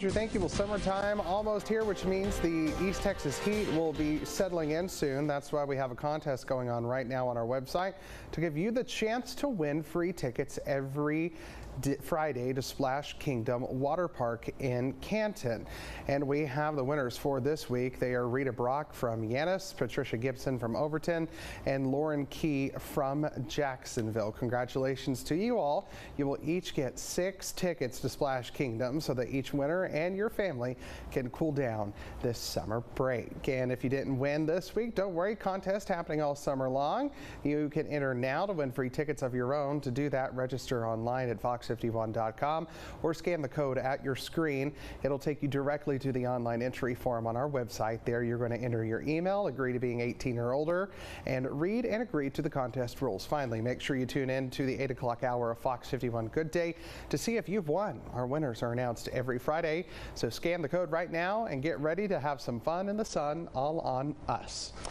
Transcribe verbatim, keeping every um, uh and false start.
Thank you. Well, summertime almost here, which means the East Texas heat will be settling in soon. That's why we have a contest going on right now on our website to give you the chance to win free tickets every Friday to Splash Kingdom Water Park in Canton. And we have the winners for this week. They are Rita Brock from Yantis, Patricia Gibson from Overton, and Lauren Key from Jacksonville. Congratulations to you all. You will each get six tickets to Splash Kingdom so that each winner and your family can cool down this summer break. And if you didn't win this week, don't worry, contest happening all summer long. You can enter now to win free tickets of your own. To do that, register online at fox fifty-one dot com or scan the code at your screen. It'll take you directly to the online entry form on our website. There you're going to enter your email, agree to being eighteen or older, and read and agree to the contest rules. Finally, make sure you tune in to the eight o'clock hour of Fox fifty-one Good Day to see if you've won. Our winners are announced every Friday. So scan the code right now and get ready to have some fun in the sun all on us.